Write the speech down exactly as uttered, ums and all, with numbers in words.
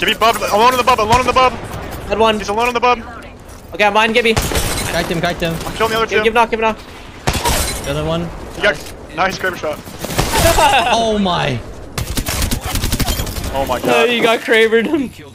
Gibby, Bub, alone in the Bub, alone in the Bub. Head one. He's alone in the Bub. Okay, I'm mine, Gibby. Guide him, guide him. I'm killing the other two. Give him knock, give him knock. The other one. You nice. got nice Kraber shot. Oh my. Oh my god. Oh, you got Krabered him.